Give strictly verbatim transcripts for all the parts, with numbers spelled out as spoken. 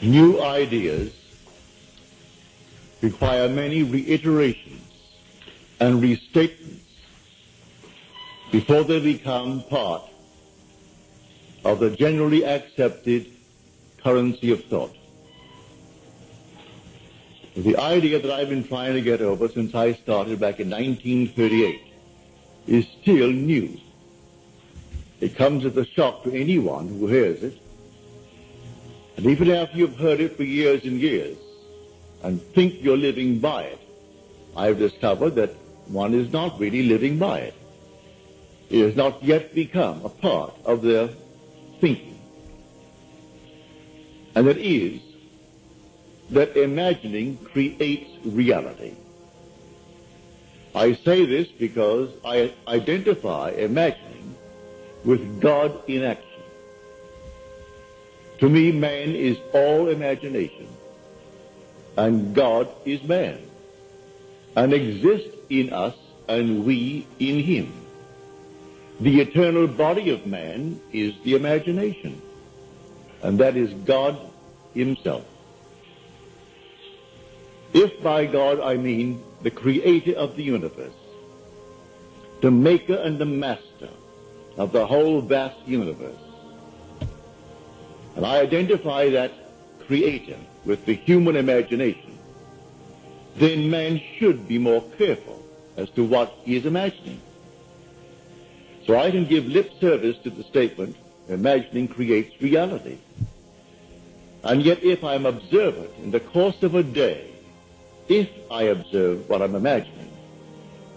New ideas require many reiterations and restatements before they become part of the generally accepted currency of thought. The idea that I've been trying to get over since I started back in nineteen thirty-eight is still new. It comes as a shock to anyone who hears it. And even after you've heard it for years and years and think you're living by it, I've discovered that one is not really living by it. It has not yet become a part of their thinking. And that is that imagining creates reality. I say this because I identify imagining with God in action. To me, man is all imagination, and God is man, and exists in us, and we in him. The eternal body of man is the imagination, and that is God himself. If by God I mean the creator of the universe, the maker and the master of the whole vast universe, and I identify that creator with the human imagination, then man should be more careful as to what he is imagining. So I can give lip service to the statement, imagining creates reality. And yet if I'm observant in the course of a day, if I observe what I'm imagining,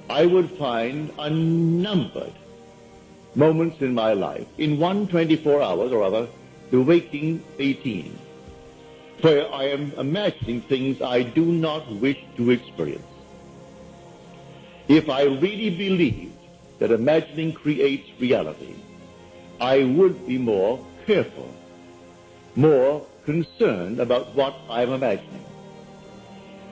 I would find unnumbered moments in my life, in one twenty-four hours or other, the waking eighteen, where I am imagining things I do not wish to experience. If I really believed that imagining creates reality, I would be more careful, more concerned about what I'm imagining.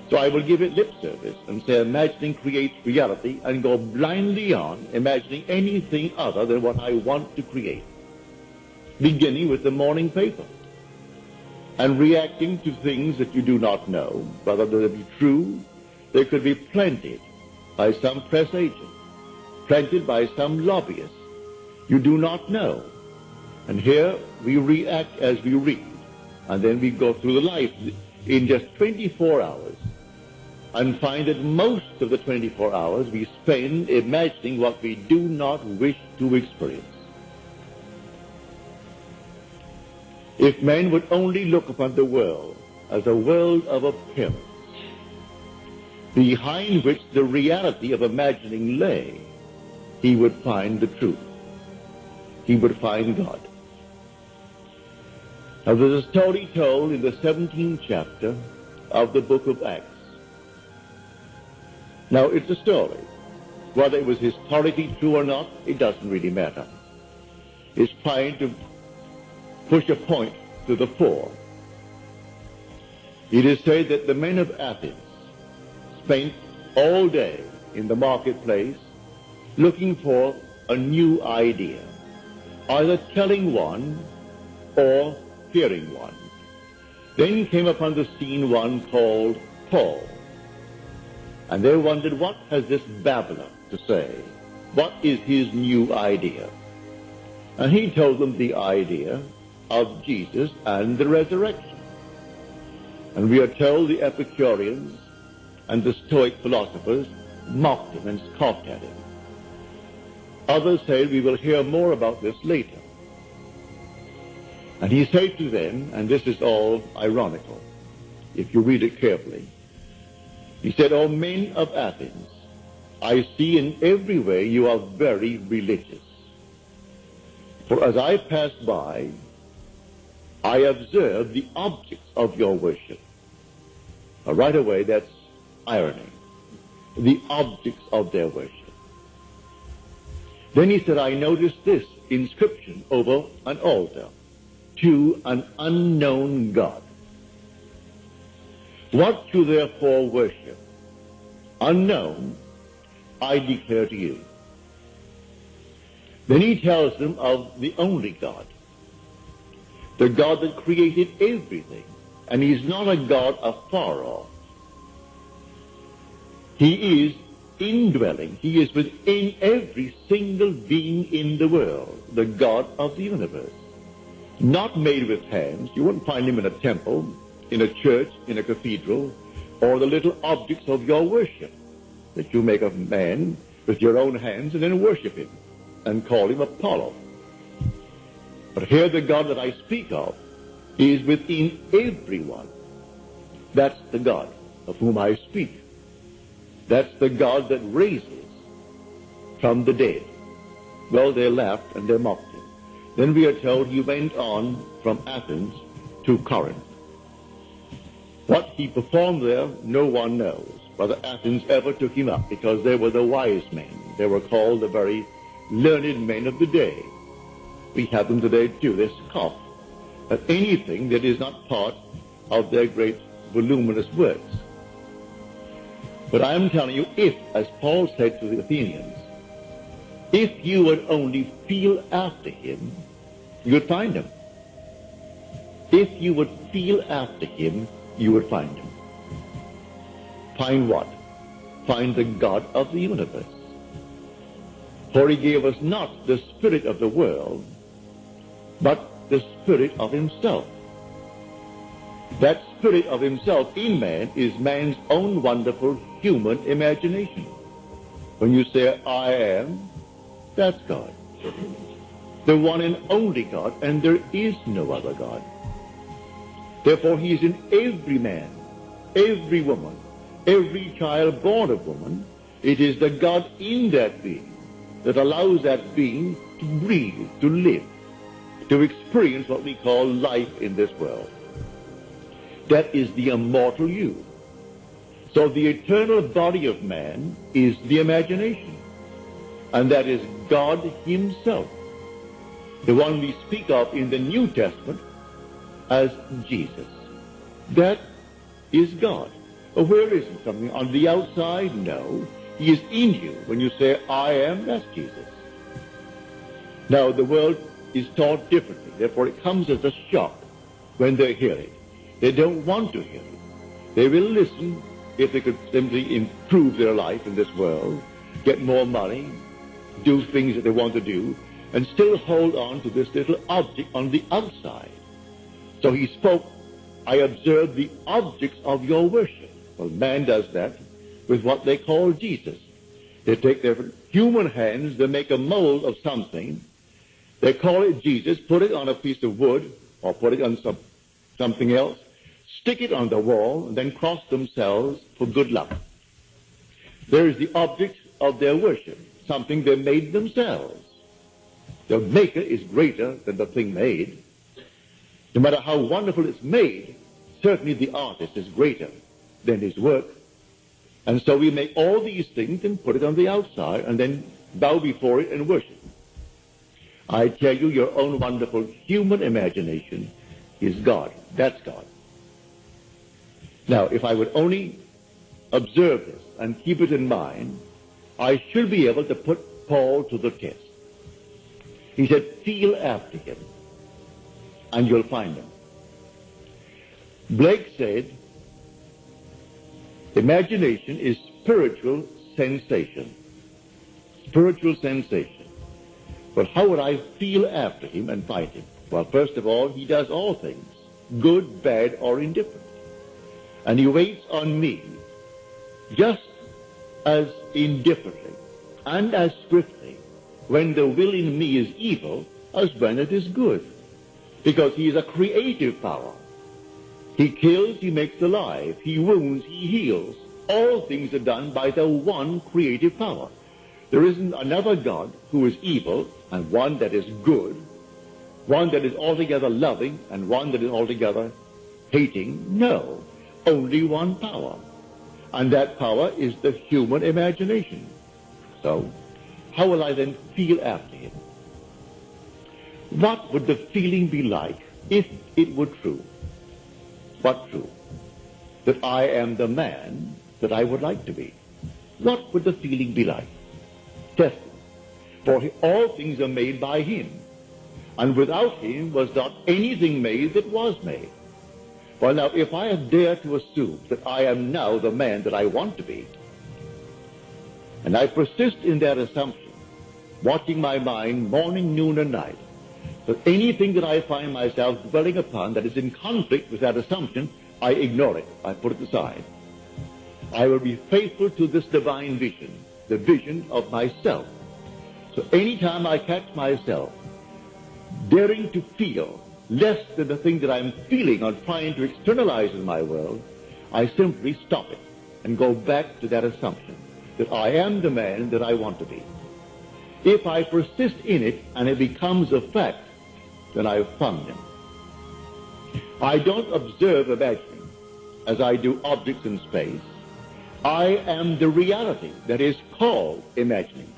So I will give it lip service and say imagining creates reality and go blindly on imagining anything other than what I want to create, beginning with the morning paper and reacting to things that you do not know, whether they be true. They could be planted by some press agent, planted by some lobbyist. You do not know. And here we react as we read, and then we go through the life in just twenty-four hours and find that most of the twenty-four hours we spend imagining what we do not wish to experience. If men would only look upon the world as a world of appearance, behind which the reality of imagining lay, he would find the truth. He would find God. Now there's a story told in the seventeenth chapter of the book of Acts. Now it's a story. Whether it was historically true or not, it doesn't really matter. It's trying to push a point to the fore. It is said that the men of Athens spent all day in the marketplace looking for a new idea, either telling one or hearing one. Then came upon the scene one called Paul, and they wondered, what has this babbler to say? What is his new idea? And he told them the idea of Jesus and the resurrection. And we are told the Epicureans and the Stoic philosophers mocked him and scoffed at him. Others said, we will hear more about this later. And he said to them, and this is all ironical, if you read it carefully, he said, O men of Athens, I see in every way you are very religious. For as I passed by, I observed the objects of your worship. Now, right away, that's irony. The objects of their worship. Then he said, I noticed this inscription over an altar, to an unknown God. What you therefore worship, unknown, I declare to you. Then he tells them of the only God. the God that created everything. And he's not a God afar off. He is indwelling. He is within every single being in the world, the God of the universe. Not made with hands. You wouldn't find him in a temple, in a church, in a cathedral, or the little objects of your worship that you make of man with your own hands and then worship him and call him Apollo. But here the God that I speak of is within everyone. That's the God of whom I speak. That's the God that raises from the dead. Well, they laughed and they mocked him. Then we are told he went on from Athens to Corinth. What he performed there, no one knows, whether Athens ever took him up, because they were the wise men. They were called the very learned men of the day. We have them today too. They scoff at anything that is not part of their great voluminous works. But I am telling you, if, as Paul said to the Athenians, if you would only feel after him, you would find him. If you would feel after him, you would find him. Find what? Find the God of the universe. For he gave us not the spirit of the world, but the spirit of himself. That spirit of himself in man is man's own wonderful human imagination. When you say, I am, that's God. The one and only God, and there is no other God. Therefore, he is in every man, every woman, every child born of woman. It is the God in that being that allows that being to breathe, to live, to experience what we call life in this world. That is the immortal you. So the eternal body of man is the imagination, and that is God himself, the one we speak of in the New Testament as Jesus. That is God. Well, where is it? Something on the outside? No. He is in you. When you say, I am, that's Jesus. Now, the world is taught differently. Therefore, it comes as a shock when they hear it. They don't want to hear it. They will listen if they could simply improve their life in this world, get more money, do things that they want to do, and still hold on to this little object on the outside. So he spoke, I observe the objects of your worship. Well, man does that with what they call Jesus. They take their human hands, they make a mold of something, they call it Jesus, put it on a piece of wood, or put it on some, something else, stick it on the wall, and then cross themselves for good luck. There is the object of their worship, something they made themselves. The maker is greater than the thing made. No matter how wonderful it's made, certainly the artist is greater than his work. And so we make all these things and put it on the outside and then bow before it and worship. I tell you, your own wonderful human imagination is God. That's God. Now, if I would only observe this and keep it in mind, I should be able to put Paul to the test. He said, feel after him, and you'll find him. Blake said, imagination is spiritual sensation. Spiritual sensation. But how would I feel after him and find him? Well, first of all, he does all things, good, bad, or indifferent. And he waits on me just as indifferently and as swiftly when the will in me is evil as when it is good. Because he is a creative power. He kills, he makes alive, he wounds, he heals. All things are done by the one creative power. There isn't another God who is evil and one that is good, one that is altogether loving and one that is altogether hating. No, only one power. And that power is the human imagination. So, how will I then feel after him? What would the feeling be like if it were true? What true? That I am the man that I would like to be. What would the feeling be like? Test it. For all things are made by him. and without him was not anything made that was made. Well, now, if I dare to assume that I am now the man that I want to be, and I persist in that assumption, watching my mind morning, noon, and night, so anything that I find myself dwelling upon that is in conflict with that assumption, I ignore it. I put it aside. I will be faithful to this divine vision, the vision of myself. So anytime I catch myself daring to feel less than the thing that I'm feeling or trying to externalize in my world, I simply stop it and go back to that assumption that I am the man that I want to be. If I persist in it and it becomes a fact, then I've found him. I don't observe imagining as I do objects in space. I am the reality that is called imagining.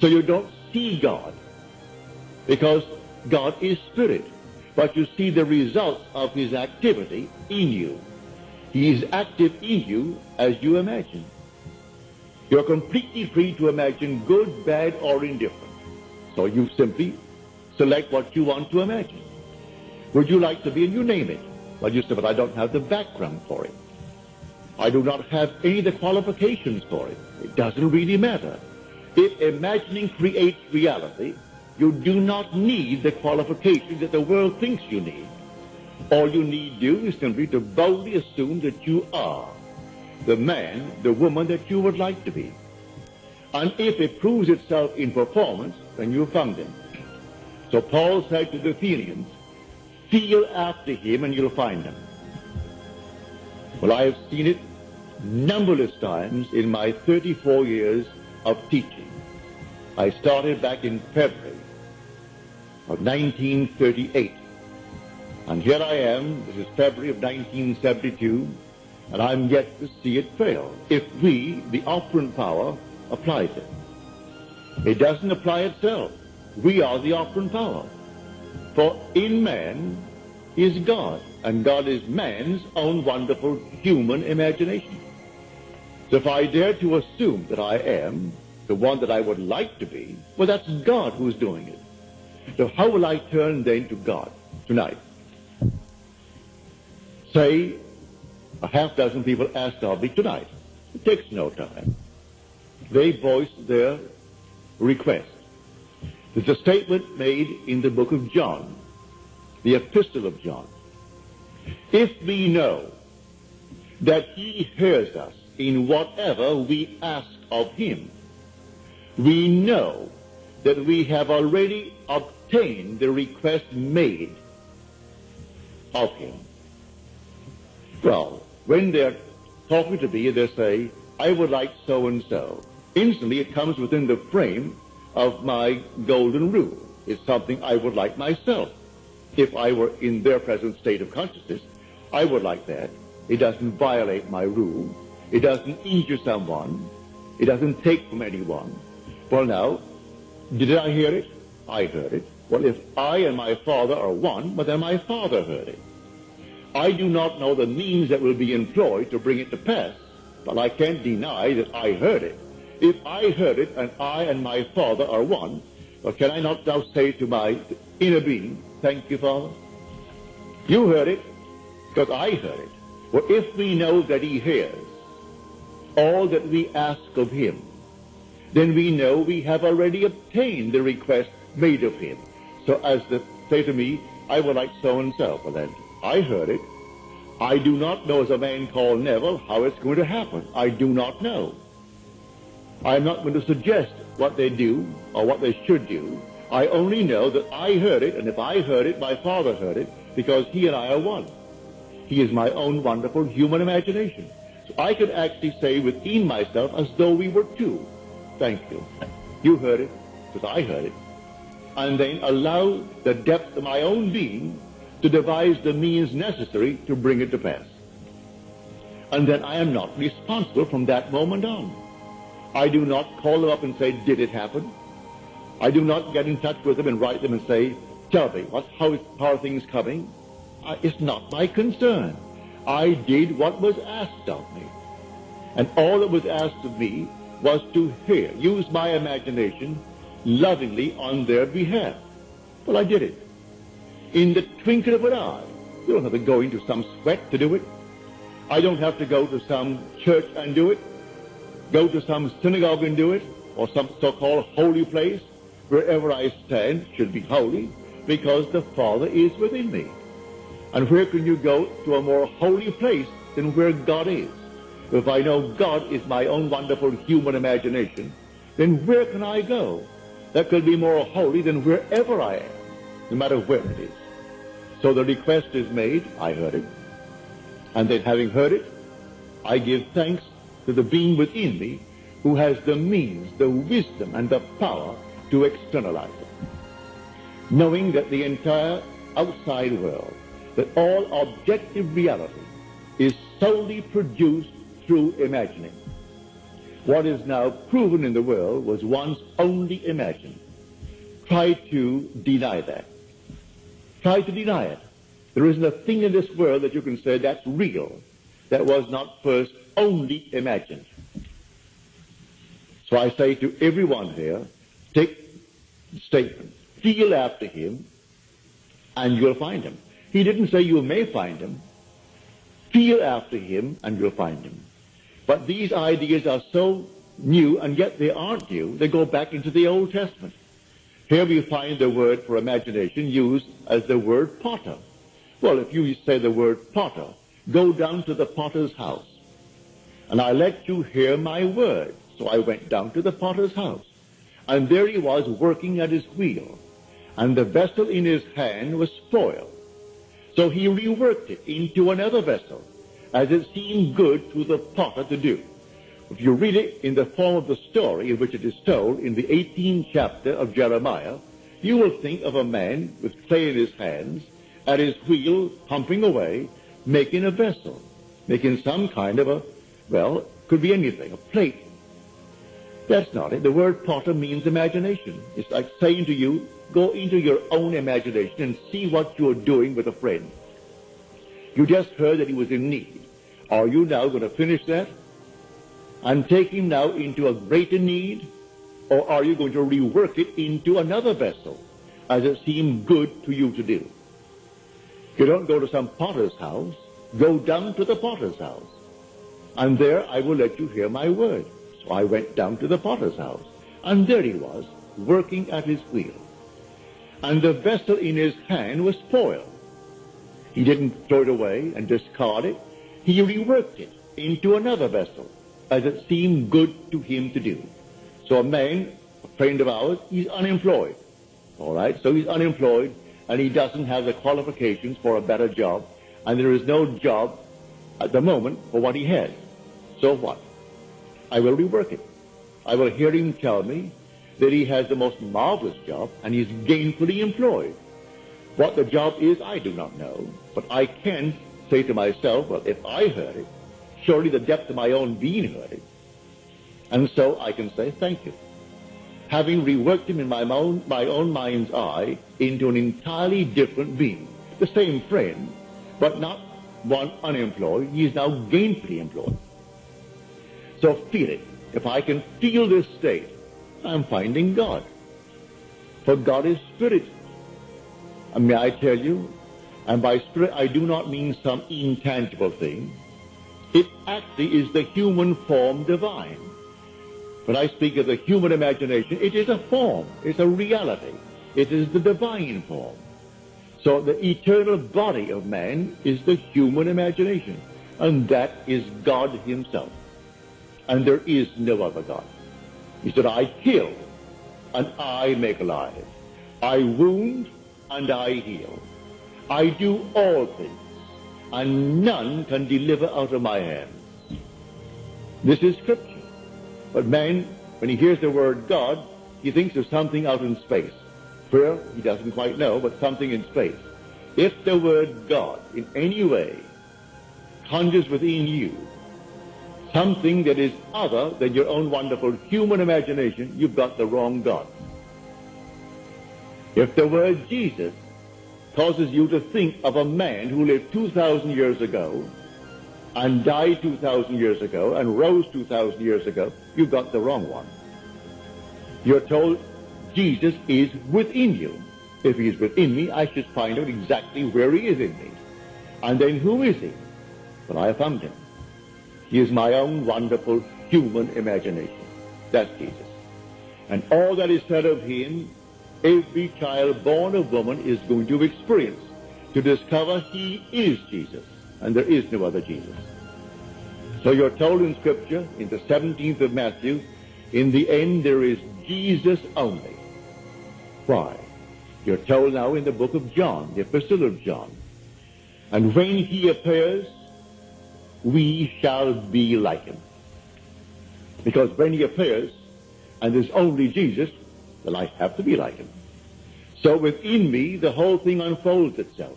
So you don't see God, because God is spirit, but you see the results of his activity in you. He is active in you as you imagine. You're completely free to imagine good, bad, or indifferent. So you simply select what you want to imagine. Would you like to be, and you name it. Well, you say, but I don't have the background for it. I do not have any of the qualifications for it. It doesn't really matter. If imagining creates reality, you do not need the qualifications that the world thinks you need. All you need to do is simply to boldly assume that you are the man, the woman that you would like to be. And if it proves itself in performance, then you found him. So Paul said to the Athenians, feel after him and you'll find him. Well, I have seen it numberless times in my thirty-four years of teaching. I started back in February of nineteen thirty-eight. And here I am, this is February of nineteen seventy-two, and I'm yet to see it fail, if we, the operant power, applies it. It doesn't apply itself. We are the operant power. For in man is God, and God is man's own wonderful human imagination. So if I dare to assume that I am the one that I would like to be, well, that's God who's doing it. So how will I turn then to God tonight? Say, a half dozen people asked of me tonight. It takes no time. They voiced their request. There's a statement made in the book of John, the epistle of John. If we know that he hears us in whatever we ask of him, we know that we have already obtained the request made of him. Well, when they're talking to me, they say, I would like so-and-so. Instantly, it comes within the frame of my golden rule. It's something I would like myself. If I were in their present state of consciousness, I would like that. It doesn't violate my rule. It doesn't injure someone. It doesn't take from anyone. Well, now, did I hear it? I heard it. Well, if I and my Father are one, well, then my Father heard it. I do not know the means that will be employed to bring it to pass, but I can't deny that I heard it. If I heard it, and I and my Father are one, well, can I not now say to my inner being, thank you, Father? You heard it, because I heard it. Well, if we know that he hears all that we ask of him, then we know we have already obtained the request made of him. So as they say to me, I would like so-and-so, well then, I heard it. I do not know, as a man called Neville, how it's going to happen. I do not know. I'm not going to suggest what they do or what they should do. I only know that I heard it, and if I heard it, my Father heard it, because he and I are one. He is my own wonderful human imagination. So I could actually say within myself as though we were two. Thank you. You heard it, because I heard it. And then allow the depth of my own being to devise the means necessary to bring it to pass. And then I am not responsible from that moment on. I do not call them up and say, did it happen? I do not get in touch with them and write them and say, tell me, what, how, how are things coming? I, it's not my concern. I did what was asked of me. And all that was asked of me was to hear, use my imagination lovingly on their behalf. Well, I did it. In the twinkle of an eye. You don't have to go into some sweat to do it. I don't have to go to some church and do it, go to some synagogue and do it, or some so-called holy place. Wherever I stand should be holy, because the Father is within me. And where can you go to a more holy place than where God is? If I know God is my own wonderful human imagination, then where can I go that could be more holy than wherever I am, no matter where it is? So the request is made, I heard it, and then having heard it, I give thanks to the being within me who has the means, the wisdom, and the power to externalize it. Knowing that the entire outside world, that all objective reality is solely produced through imagining. What is now proven in the world was once only imagined. Try to deny that. Try to deny it. There isn't a thing in this world that you can say that's real, that was not first only imagined. So I say to everyone here, take the statement, feel after him, and you'll find him. He didn't say you may find him. Feel after him, and you'll find him. But these ideas are so new, and yet they aren't new. They go back into the Old Testament. Here we find the word for imagination used as the word potter. Well, if you say the word potter, go down to the potter's house, and I let you hear my word. So I went down to the potter's house, and there he was working at his wheel, and the vessel in his hand was spoiled. So he reworked it into another vessel, as it seemed good to the potter to do. If you read it in the form of the story in which it is told in the eighteenth chapter of Jeremiah, you will think of a man with clay in his hands, at his wheel, pumping away, making a vessel, making some kind of a, well, could be anything, a plate. That's not it. The word potter means imagination. It's like saying to you, go into your own imagination and see what you're doing with a friend. You just heard that he was in need. Are you now going to finish that and take him now into a greater need? Or are you going to rework it into another vessel as it seemed good to you to do? You don't go to some potter's house. Go down to the potter's house. And there I will let you hear my word. So I went down to the potter's house. And there he was, working at his wheel. And the vessel in his hand was spoiled. He didn't throw it away and discard it. He reworked it into another vessel, as it seemed good to him to do. So a man, a friend of ours, he's unemployed. All right, so he's unemployed, and he doesn't have the qualifications for a better job, and there is no job at the moment for what he has. So what? I will rework it. I will hear him tell me that he has the most marvelous job, and he's gainfully employed. What the job is, I do not know, but I can say to myself, well, if I heard it, surely the depth of my own being heard it. And so I can say, thank you. Having reworked him in my own, my own mind's eye into an entirely different being, the same friend, but not one unemployed, he is now gainfully employed. So feel it. If I can feel this state, I'm finding God. For God is spirit. And may I tell you, and by spirit I do not mean some intangible thing. It actually is the human form divine. When I speak of the human imagination, it is a form, it's a reality. It is the divine form. So the eternal body of man is the human imagination, and that is God himself. And there is no other God. He said, I kill, and I make alive. I wound, and I heal. I do all things, and none can deliver out of my hands. This is Scripture. But man, when he hears the word God, he thinks of something out in space. Where, he doesn't quite know, but something in space. If the word God in any way conjures within you something that is other than your own wonderful human imagination, you've got the wrong God. If the word Jesus causes you to think of a man who lived two thousand years ago and died two thousand years ago and rose two thousand years ago, you got the wrong one. You're told Jesus is within you. If he is within me, I should find out exactly where he is in me. And then who is he? When I have found him. He is my own wonderful human imagination. That's Jesus. And all that is said of him, every child born of woman is going to experience, to discover he is Jesus, and there is no other Jesus. So you're told in Scripture, in the seventeenth of Matthew, in the end there is Jesus only. Why? You're told now in the book of John, the epistle of John. And when he appears, we shall be like him. Because when he appears, and there's only Jesus, then I have to be like him. So within me, the whole thing unfolds itself.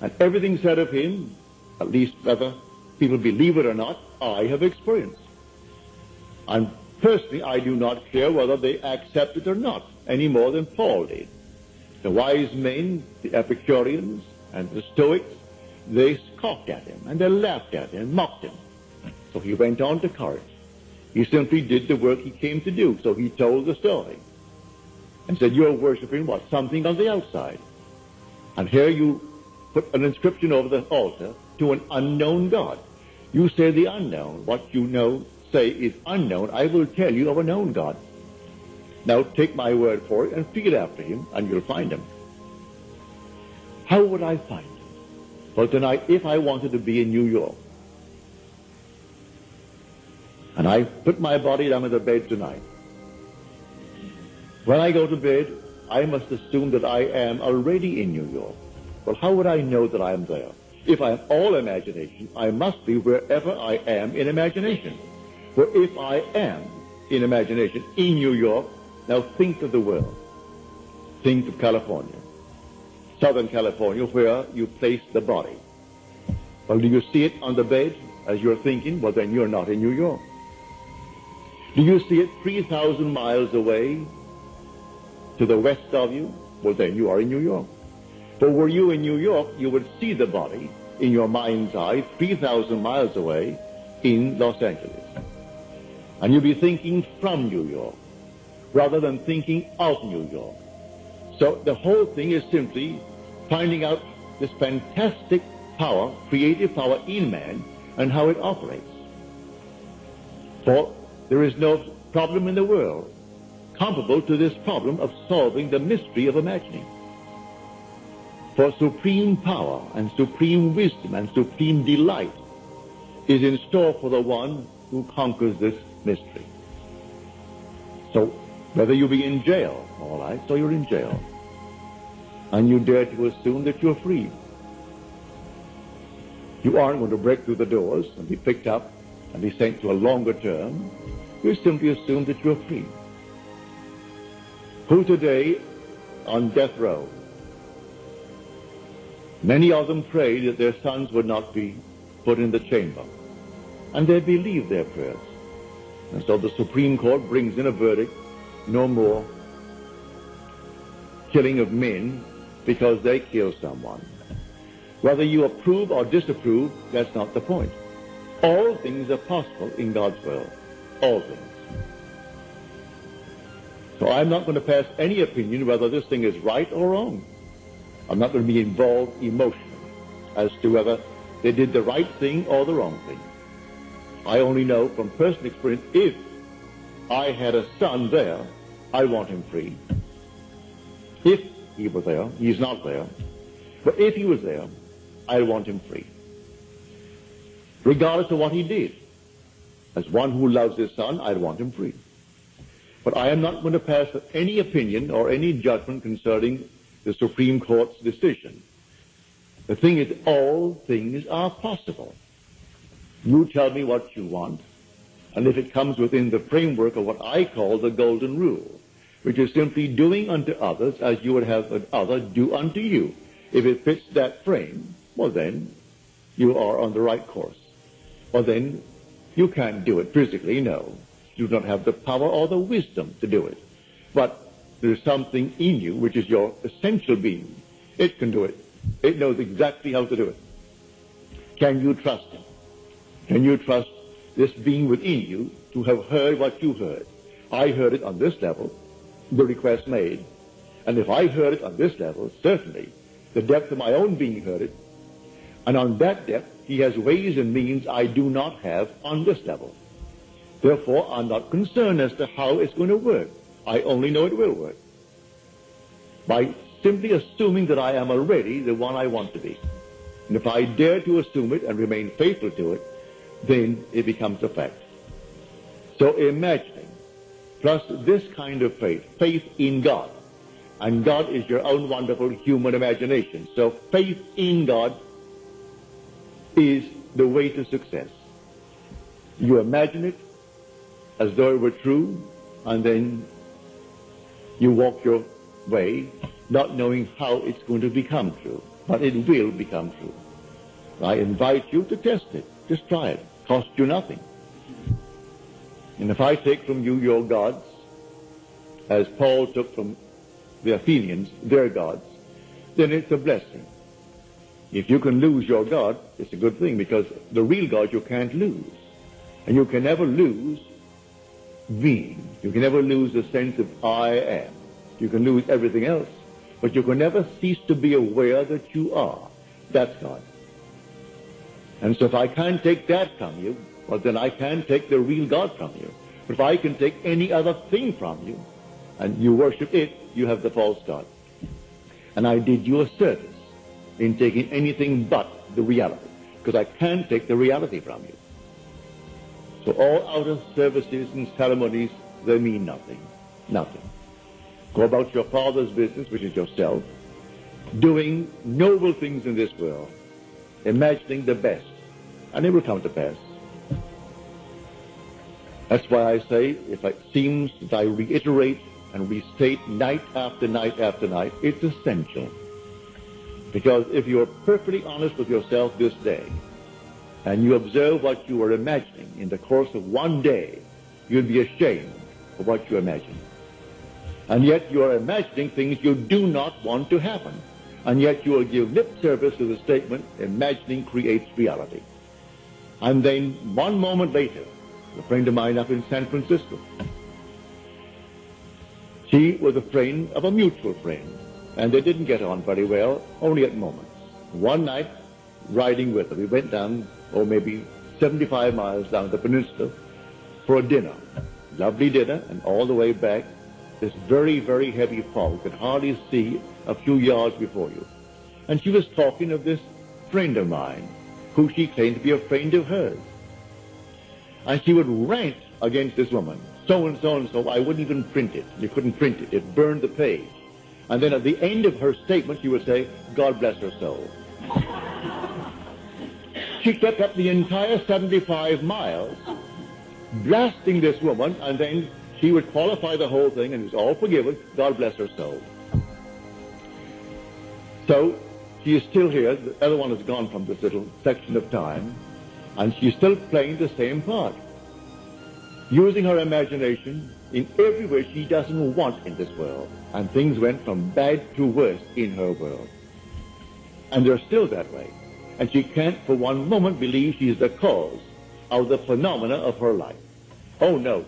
And everything said of him, at least whether people believe it or not, I have experienced. And personally, I do not care whether they accept it or not, any more than Paul did. The wise men, the Epicureans, and the Stoics, they scoffed at him, and they laughed at him, mocked him. So he went on to Corinth. He simply did the work he came to do, so he told the story. And said, you're worshipping what? Something on the outside. And here you put an inscription over the altar to an unknown God. You say the unknown. What you know, say is unknown. I will tell you of a known God. Now take my word for it and feel after him, and you'll find him. How would I find him? Well, tonight, if I wanted to be in New York, and I put my body down in the bed tonight, when I go to bed, I must assume that I am already in New York. Well, how would I know that I am there? If I am all imagination, I must be wherever I am in imagination. For if I am in imagination in New York, now think of the world. Think of California, Southern California, where you place the body. Well, do you see it on the bed as you're thinking? Well, then you're not in New York. Do you see it three thousand miles away to the west of you? Well, then you are in New York. For were you in New York, you would see the body in your mind's eye three thousand miles away in Los Angeles. And you'd be thinking from New York rather than thinking of New York. So the whole thing is simply finding out this fantastic power, creative power in man, and how it operates. For there is no problem in the world comparable to this problem of solving the mystery of imagining. For supreme power and supreme wisdom and supreme delight is in store for the one who conquers this mystery. So whether you be in jail, all right, so you're in jail, and you dare to assume that you're free. You aren't going to break through the doors and be picked up and be sent to a longer term. You simply assume that you're free. Who today on death row? Many of them prayed that their sons would not be put in the chamber, and they believed their prayers. And so the Supreme Court brings in a verdict, no more killing of men because they kill someone. Whether you approve or disapprove, that's not the point. All things are possible in God's will. All things. So I'm not going to pass any opinion whether this thing is right or wrong. I'm not going to be involved emotionally as to whether they did the right thing or the wrong thing. I only know from personal experience, if I had a son there, I want him free. If he were there, he's not there, but if he was there, I want him free. Regardless of what he did, as one who loves his son, I want him free. But I am not going to pass any opinion or any judgment concerning the Supreme Court's decision. The thing is, all things are possible. You tell me what you want, and if it comes within the framework of what I call the golden rule, which is simply doing unto others as you would have an other do unto you. If it fits that frame, well then, you are on the right course. Well then, you can't do it physically, no. You do not have the power or the wisdom to do it. But there is something in you which is your essential being. It can do it. It knows exactly how to do it. Can you trust him? Can you trust this being within you to have heard what you heard? I heard it on this level, the request made, And if I've heard it on this level, certainly the depth of my own being heard it, and on that depth he has ways and means I do not have on this level. Therefore, I'm not concerned as to how it's going to work. I only know it will work by simply assuming that I am already the one I want to be. And if I dare to assume it and remain faithful to it, then it becomes a fact. So imagining, plus this kind of faith, faith in God, and God is your own wonderful human imagination. So faith in God is the way to success. You imagine it as though it were true, and then you walk your way, not knowing how it's going to become true, but it will become true. I invite you to test it. Just try it. Cost you nothing. And if I take from you your gods, as Paul took from the Athenians their gods, then it's a blessing. If you can lose your God, it's a good thing, because the real God you can't lose. And you can never lose being. You can never lose the sense of I am. You can lose everything else, but you can never cease to be aware that you are. That's God. And so if I can't take that from you, well, then I can't take the real God from you. But if I can take any other thing from you, and you worship it, you have the false God. And I did you a service in taking anything but the reality, because I can't take the reality from you. So all outer services and ceremonies, they mean nothing. Nothing. Go about your Father's business, which is yourself, doing noble things in this world, imagining the best, and it will come to pass. That's why I say, if it seems that I reiterate and restate night after night after night, it's essential. Because if you are perfectly honest with yourself this day, and you observe what you are imagining in the course of one day, you'll be ashamed of what you imagine. And yet you are imagining things you do not want to happen. And yet you will give lip service to the statement, imagining creates reality. And then one moment later, a friend of mine up in San Francisco, she was a friend of a mutual friend, and they didn't get on very well, only at moments. One night, riding with her, we went down, or oh, maybe seventy-five miles down the peninsula for a dinner. Lovely dinner, and all the way back, this very, very heavy fog. You could hardly see a few yards before you. And she was talking of this friend of mine, who she claimed to be a friend of hers. And she would rant against this woman. So and so and so, I wouldn't even print it. You couldn't print it. It burned the page. And then at the end of her statement, she would say, God bless her soul. She kept up the entire seventy-five miles, blasting this woman, and then she would qualify the whole thing, and it was all forgiven. God bless her soul. So she is still here. The other one has gone from this little section of time, and she's still playing the same part, using her imagination in every way she doesn't want in this world. And things went from bad to worse in her world. And they're still that way. And she can't for one moment believe she's the cause of the phenomena of her life. Oh, no.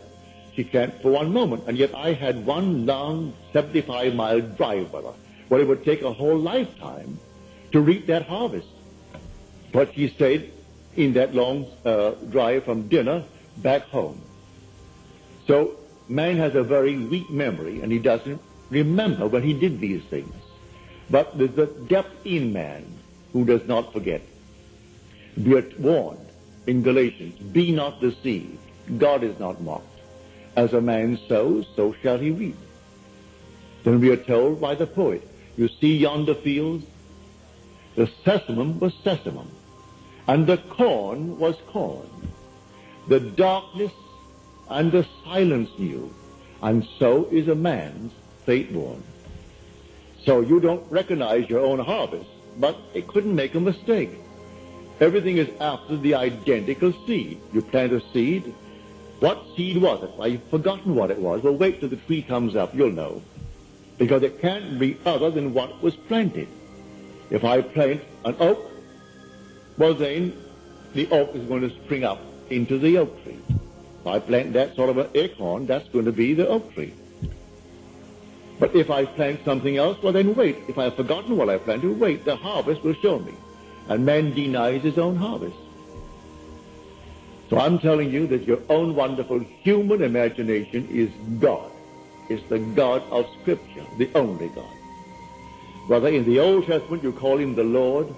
She can't for one moment, and yet I had one long seventy-five mile drive with her, where it would take a whole lifetime to reap that harvest. But she stayed in that long uh, drive from dinner back home. So man has a very weak memory, and he doesn't remember when he did these things. But there's a depth in man who does not forget. Be warned in Galatians, be not deceived. God is not mocked. As a man sows, so shall he reap. Then we are told by the poet, you see yonder fields, the sesamum was sesamum, and the corn was corn. The darkness and the silence knew, and so is a man's fate born. So you don't recognize your own harvest, but it couldn't make a mistake. Everything is after the identical seed. You plant a seed. What seed was it? Well, you've forgotten what it was. Well, wait till the tree comes up. You'll know. Because it can't be other than what was planted. If I plant an oak, well, then the oak is going to spring up into the oak tree. If I plant that sort of an acorn, that's going to be the oak tree. But if I've planned something else, well then wait. If I've forgotten what I planned to, wait. The harvest will show me. And man denies his own harvest. So I'm telling you that your own wonderful human imagination is God. It's the God of Scripture, the only God. Whether in the Old Testament you call him the Lord,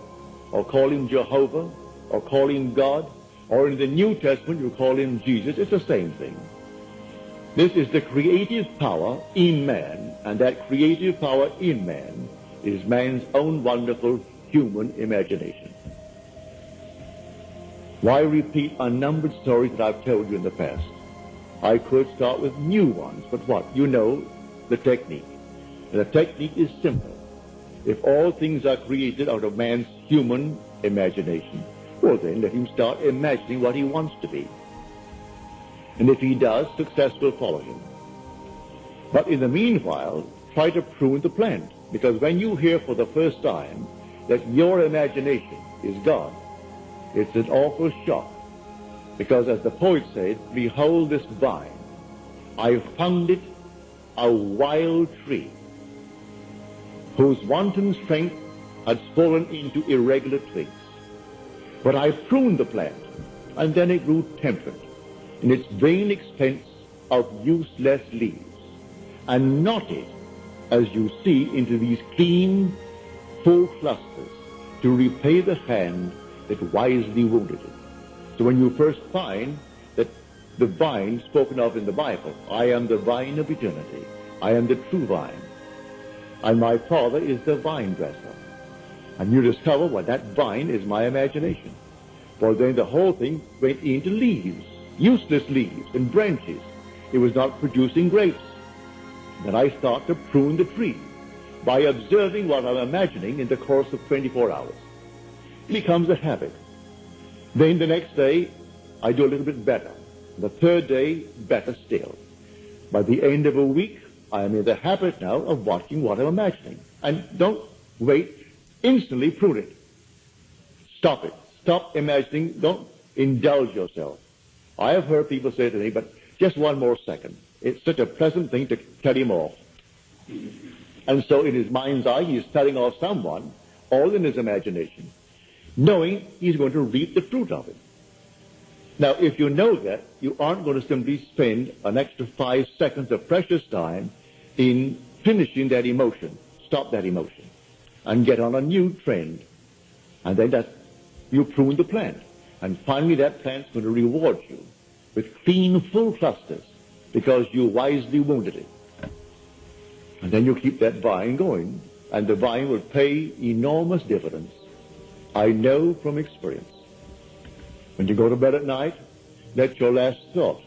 or call him Jehovah, or call him God, or in the New Testament you call him Jesus, it's the same thing. This is the creative power in man, and that creative power in man is man's own wonderful human imagination. Why repeat unnumbered stories that I've told you in the past? I could start with new ones, but what? You know the technique. And the technique is simple. If all things are created out of man's human imagination, well then let him start imagining what he wants to be. And if he does, success will follow him. But in the meanwhile, try to prune the plant, because when you hear for the first time that your imagination is God, it's an awful shock, because as the poet said, behold this vine, I found it a wild tree, whose wanton strength had fallen into irregular twigs. But I pruned the plant, and then it grew temperate, in its vain expense of useless leaves, and knotted, as you see, into these clean, full clusters, to repay the hand that wisely wounded it. So when you first find that the vine spoken of in the Bible, I am the vine of eternity, I am the true vine, and my Father is the vine dresser, and you discover what that vine is, my imagination. For then the whole thing went into leaves, useless leaves and branches. It was not producing grapes. Then I start to prune the tree by observing what I'm imagining in the course of twenty-four hours. It becomes a habit. Then the next day, I do a little bit better. The third day, better still. By the end of a week, I am in the habit now of watching what I'm imagining. And don't wait, instantly prune it. Stop it. Stop imagining. Don't indulge yourself. I have heard people say to me, but just one more second. It's such a pleasant thing to cut him off. And so in his mind's eye, he is cutting off someone, all in his imagination, knowing he's going to reap the fruit of it. Now, if you know that, you aren't going to simply spend an extra five seconds of precious time in finishing that emotion. Stop that emotion and get on a new trend. And then that, you prune the plant. And finally, that plant's going to reward you with clean, full clusters because you wisely wounded it. And then you keep that vine going, and the vine will pay enormous dividends. I know from experience. When you go to bed at night, let your last thought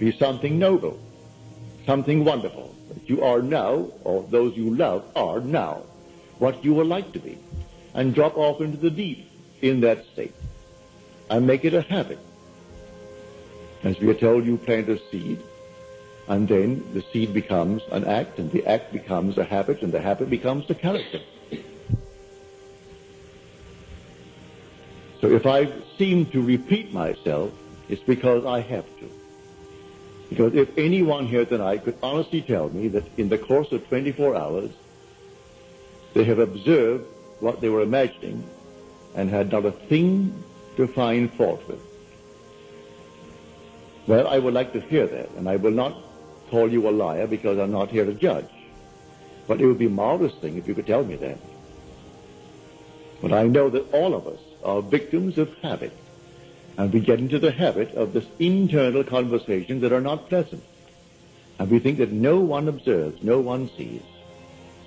be something noble, something wonderful that you are now, or those you love are now, what you would like to be, and drop off into the deep in that state, and make it a habit. As we are told, you plant a seed, and then the seed becomes an act, and the act becomes a habit, and the habit becomes the character. So if I seem to repeat myself, it's because I have to. Because if anyone here tonight could honestly tell me that in the course of twenty-four hours, they have observed what they were imagining and had not a thing to find fault with. Well, I would like to hear that, and I will not call you a liar because I'm not here to judge. But it would be a marvelous thing if you could tell me that. But I know that all of us are victims of habit, and we get into the habit of this internal conversations that are not pleasant, and we think that no one observes, no one sees.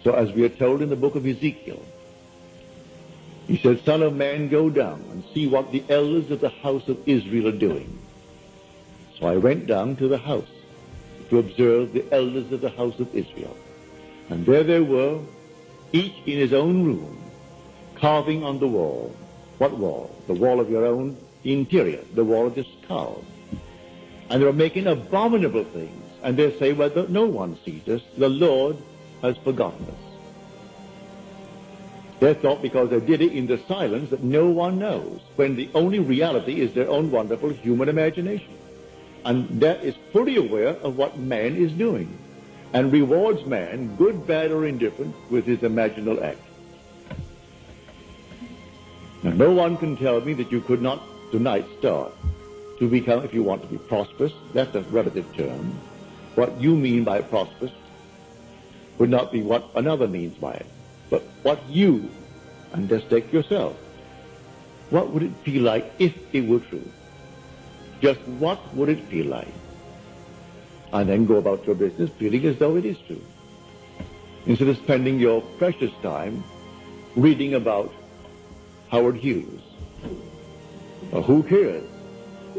So as we are told in the book of Ezekiel, he said, Son of man, go down and see what the elders of the house of Israel are doing. So I went down to the house to observe the elders of the house of Israel, and there they were, each in his own room, carving on the wall. What wall? The wall of your own interior, the wall of this skull. And they're making abominable things, and they say, well, the, no one sees us, the Lord has forgotten us. They thought because they did it in the silence that no one knows, when the only reality is their own wonderful human imagination. And that is fully aware of what man is doing. and rewards man, good, bad, or indifferent, with his imaginal act. Now, no one can tell me that you could not tonight start to become, if you want to be prosperous, that's a relative term. What you mean by prosperous would not be what another means by it, but what you, and just take yourself. What would it feel like if it were true? Just what would it feel like? And then go about your business feeling as though it is true, instead of spending your precious time reading about Howard Hughes. Well, who cares?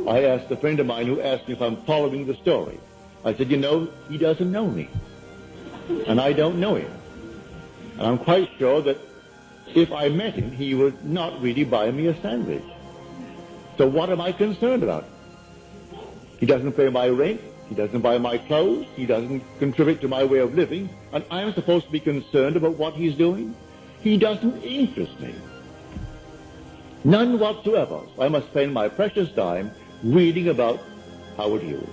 I asked a friend of mine who asked me if I'm following the story. I said, you know, he doesn't know me, and I don't know him. And I'm quite sure that if I met him, he would not really buy me a sandwich. So what am I concerned about? He doesn't pay my rent. He doesn't buy my clothes. He doesn't contribute to my way of living. And I'm supposed to be concerned about what he's doing? He doesn't interest me. None whatsoever. So I must spend my precious time reading about Howard Hughes.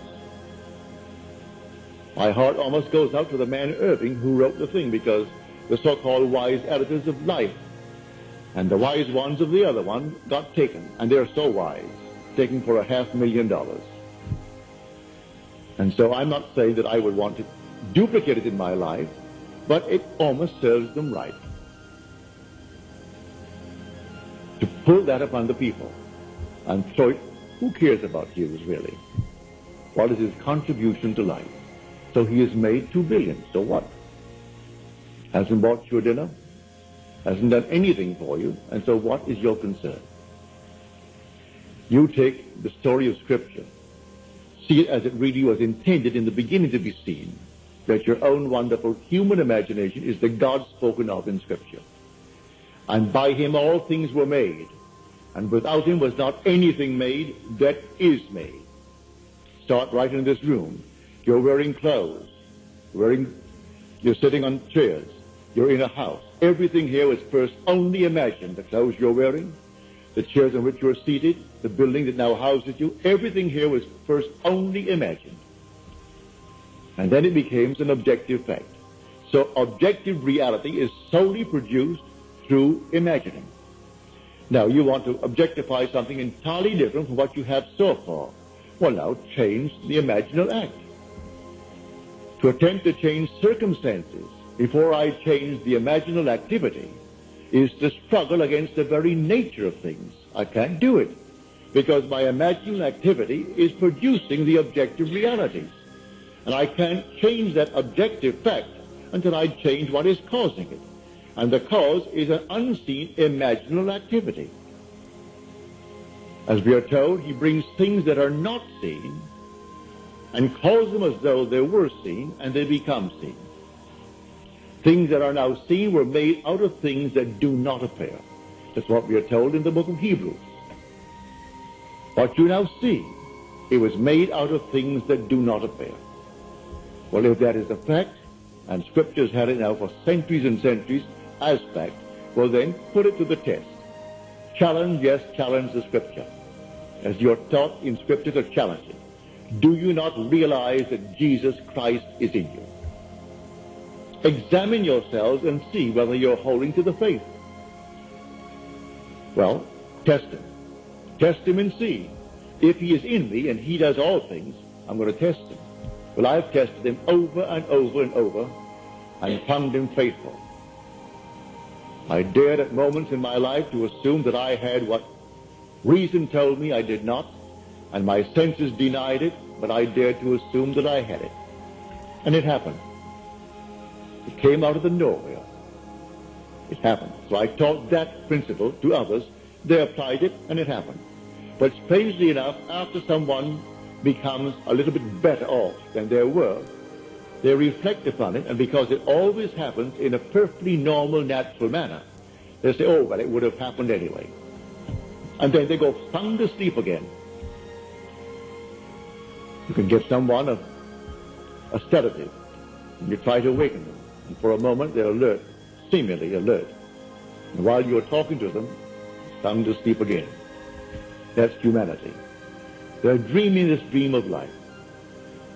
My heart almost goes out to the man Irving who wrote the thing, because the so-called wise editors of life and the wise ones of the other one got taken, and they're so wise, taken for a half million dollars. And so I'm not saying that I would want to duplicate it in my life, but it almost serves them right to pull that upon the people. And so it, who cares about Hughes really? What is his contribution to life? So he has made two billion, so what? Hasn't bought your dinner, hasn't done anything for you, and so what is your concern? You take the story of Scripture, see it as it really was intended in the beginning to be seen, that your own wonderful human imagination is the God spoken of in Scripture. And by him all things were made, and without him was not anything made that is made. Start right in this room. You're wearing clothes, wearing, you're sitting on chairs, you're in a house. Everything here was first only imagined. The clothes you're wearing, the chairs on which you're seated, the building that now houses you, everything here was first only imagined. And then it becomes an objective fact. So objective reality is solely produced through imagining. Now you want to objectify something entirely different from what you have so far. Well, now change the imaginal act. To attempt to change circumstances before I change the imaginal activity is to struggle against the very nature of things. I can't do it, because my imaginal activity is producing the objective realities. And I can't change that objective fact until I change what is causing it. And the cause is an unseen imaginal activity. As we are told, he brings things that are not seen and calls them as though they were seen, and they become seen. Things that are now seen were made out of things that do not appear. That's what we are told in the book of Hebrews. What you now see, it was made out of things that do not appear. Well, if that is a fact, and Scripture's had it now for centuries and centuries as fact, well then, put it to the test. Challenge, yes, challenge the Scripture. As you're taught in Scripture, to challenge it. Do you not realize that Jesus Christ is in you? Examine yourselves and see whether you're holding to the faith. Well, test him. Test him and see. If he is in me and he does all things, I'm going to test him. Well, I've tested him over and over and over and found him faithful. I dared at moments in my life to assume that I had what reason told me I did not, and my senses denied it, but I dared to assume that I had it. And it happened. It came out of the nowhere. It happened. So I taught that principle to others. They applied it, and it happened. But strangely enough, after someone becomes a little bit better off than they were, they reflect upon it, and because it always happens in a perfectly normal, natural manner, they say, oh, well, it would have happened anyway. And then they go sound asleep again. You can give someone a, a sedative, and you try to awaken them, and for a moment they're alert, seemingly alert. And while you're talking to them, sound asleep again. That's humanity. They're dreaming this dream of life,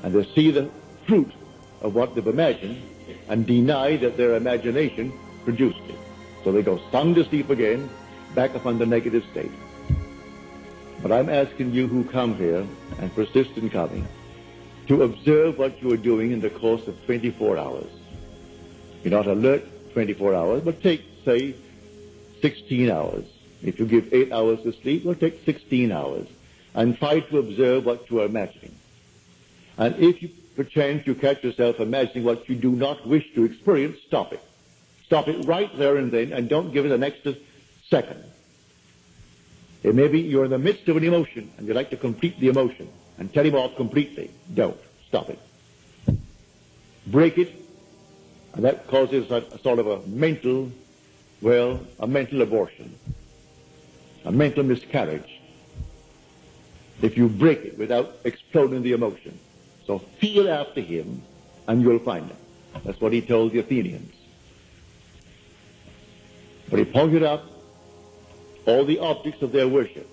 and they see the fruit of what they've imagined and deny that their imagination produced it. So they go sunk to sleep again, back upon the negative state. But I'm asking you who come here and persist in coming to observe what you are doing in the course of twenty-four hours. You're not alert twenty-four hours, but take, say, sixteen hours. If you give eight hours to sleep, well, take sixteen hours and try to observe what you are imagining. And if you perchance you catch yourself imagining what you do not wish to experience, stop it. Stop it right there and then, and don't give it an extra second. It may be you're in the midst of an emotion and you'd like to complete the emotion and tell him off completely. Don't. Stop it. Break it, and that causes a, a sort of a mental, well, a mental abortion, a mental miscarriage, if you break it without exploding the emotion. So feel after him, and you'll find him. That's what he told the Athenians. But he pointed out all the objects of their worship.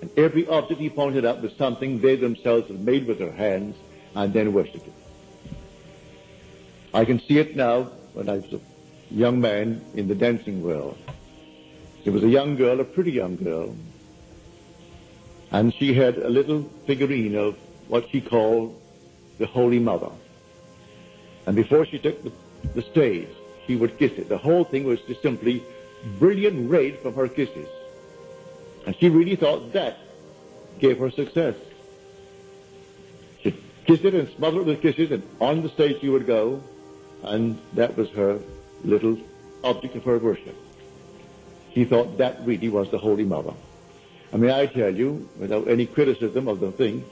And every object he pointed out was something they themselves had made with their hands and then worshipped it. I can see it now when I was a young man in the dancing world. There was a young girl, a pretty young girl, and she had a little figurine of what she called the Holy Mother. And before she took the, the stage, she would kiss it. The whole thing was just simply brilliant red from her kisses. And she really thought that gave her success. She'd kiss it and smother it with kisses, and on the stage she would go, and that was her little object of her worship. She thought that really was the Holy Mother. I mean, I tell you, without any criticism of the thing,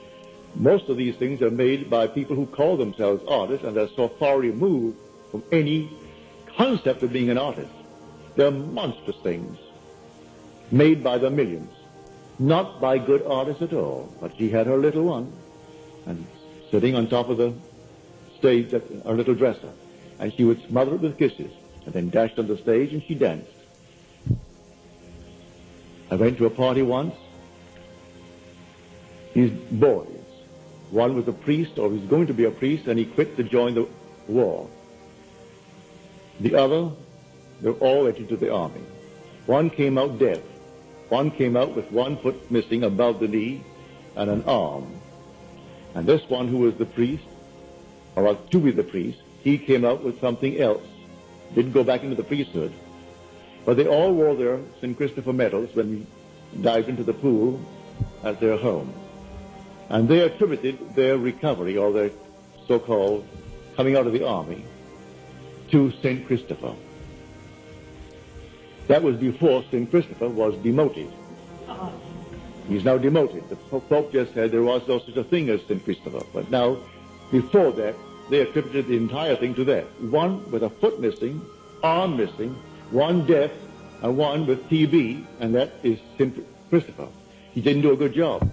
most of these things are made by people who call themselves artists and are so far removed from any concept of being an artist. They're monstrous things made by the millions, not by good artists at all. But she had her little one, and sitting on top of the stage, at her little dresser, and she would smother it with kisses, and then dashed on the stage and she danced. I went to a party once. These boys, one was a priest, or was going to be a priest, and he quit to join the war. The other, they were all entered to the army. One came out deaf. One came out with one foot missing above the knee and an arm. And this one who was the priest, or to be the priest, he came out with something else. Didn't go back into the priesthood. But they all wore their Saint Christopher medals when we dived into the pool at their home. And they attributed their recovery, or their so-called coming out of the army, to Saint Christopher. That was before Saint Christopher was demoted. He's now demoted. The Pope just said there was no such a thing as Saint Christopher. But now, before that, they attributed the entire thing to that. One with a foot missing, arm missing, one deaf, and one with T B, and that is Saint Christopher. He didn't do a good job.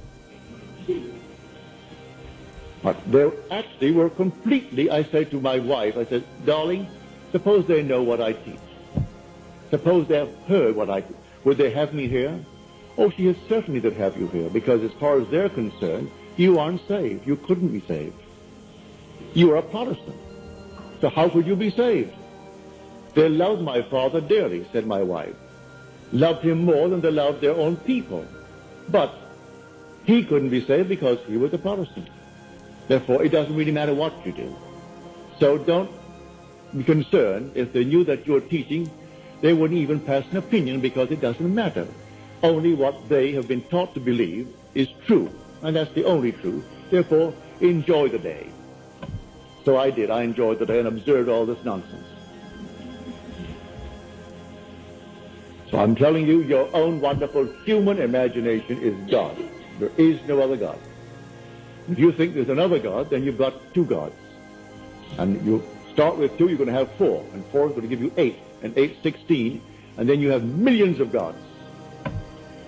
But they actually were completely, I said to my wife, I said, darling, suppose they know what I teach. Suppose they have heard what I teach. Would they have me here? Oh, she is certainly they'd have you here, because as far as they're concerned, you aren't saved. You couldn't be saved. You are a Protestant. So how could you be saved? They loved my father dearly, said my wife. Loved him more than they loved their own people. But he couldn't be saved because he was a Protestant. Therefore, it doesn't really matter what you do. So don't be concerned. If they knew that you're teaching, they wouldn't even pass an opinion, because it doesn't matter. Only what they have been taught to believe is true, and that's the only truth. Therefore, enjoy the day. So I did. I enjoyed the day and observed all this nonsense. So I'm telling you, your own wonderful human imagination is God. There is no other God. If you think there's another God, then you've got two gods. And you start with two, you're going to have four, and four is going to give you eight, and eight, sixteen, and then you have millions of gods.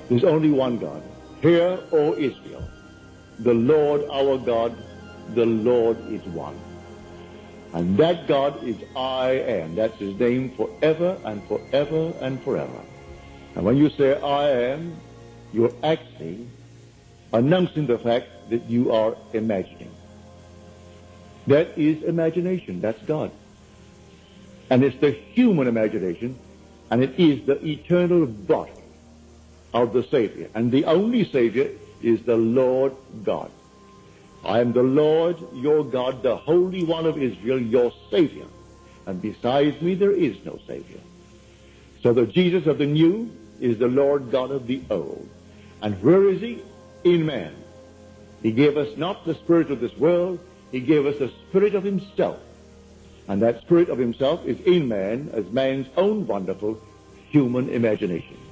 There's only one God. Hear, O Israel, the Lord our God, the Lord is one. And that God is I Am. That's his name forever and forever and forever. And when you say I Am, you're actually announcing the fact that you are imagining. That is imagination. That's God. And it's the human imagination, and it is the eternal body of the Savior. And the only Savior is the Lord God. I am the Lord your God, the Holy One of Israel, your Savior. And besides me there is no Savior. So the Jesus of the new is the Lord God of the old. And where is he? In man. He gave us not the spirit of this world, he gave us the spirit of himself. And that spirit of himself is in man as man's own wonderful human imagination.